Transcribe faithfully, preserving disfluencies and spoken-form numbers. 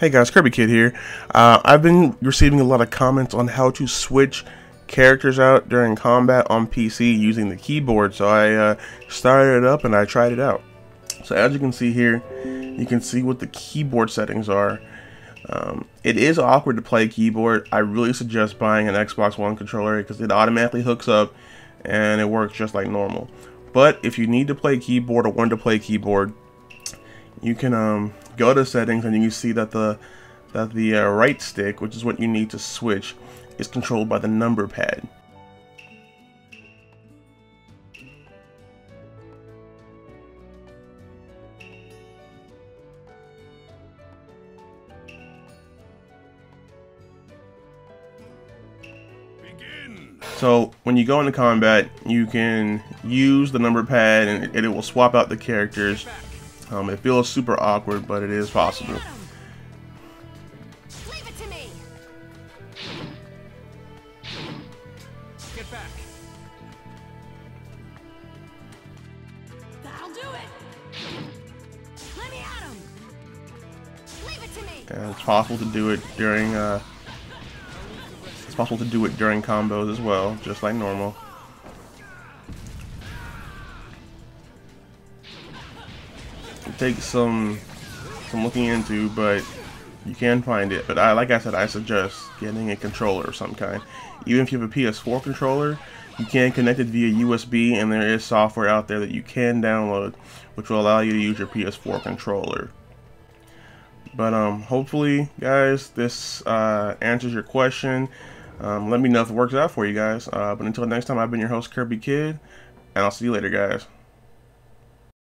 Hey guys, Kirby Kid here. Uh, I've been receiving a lot of comments on how to switch characters out during combat on P C using the keyboard, so I uh, started it up and I tried it out. So as you can see here, you can see what the keyboard settings are. Um, it is awkward to play keyboard. I really suggest buying an Xbox One controller because it automatically hooks up and it works just like normal. But if you need to play keyboard or want to play keyboard, you can um, go to settings and you can see that the that the uh, right stick, which is what you need to switch, is controlled by the number pad. Begin. So when you go into combat, you can use the number pad and it, it will swap out the characters. Um, it feels super awkward, but it is possible. Leave it to me. Get back. I'll do it. Let me at him. Leave it to me. And it's possible to do it during. Uh, it's possible to do it during combos as well, just like normal. Takes some some looking into, but you can find it. But I like I said, I suggest getting a controller of some kind. Even if you have a P S four controller, you can connect it via U S B, and there is software out there that you can download which will allow you to use your P S four controller. But um hopefully guys this uh answers your question. Um let me know if it works out for you guys. Uh but until next time, I've been your host Kirby Kid, and I'll see you later guys.